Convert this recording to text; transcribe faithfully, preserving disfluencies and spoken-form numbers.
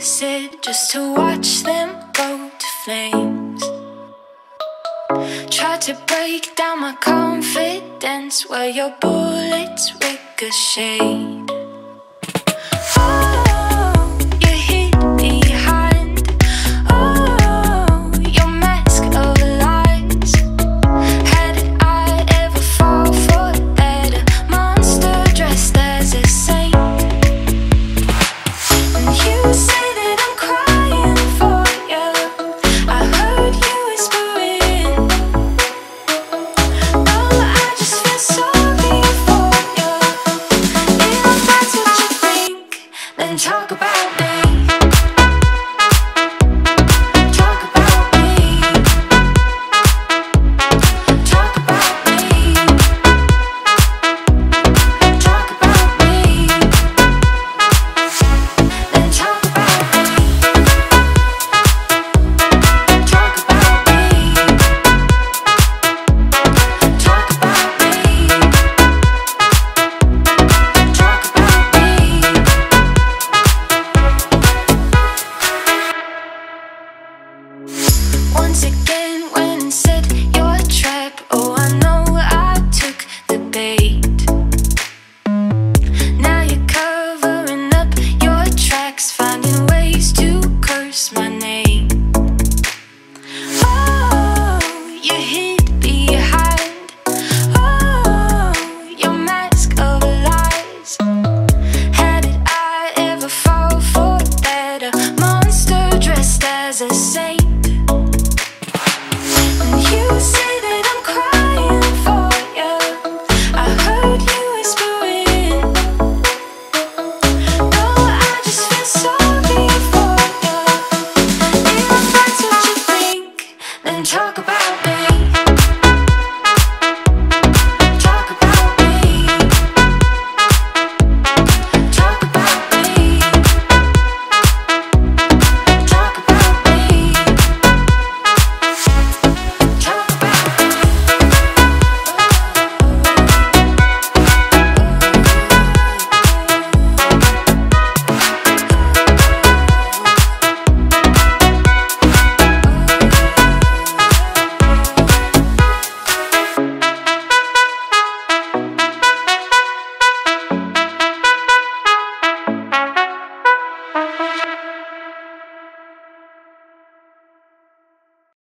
lucid just to watch them go to flames. Tried to break down my confidence while your bullets ricochet.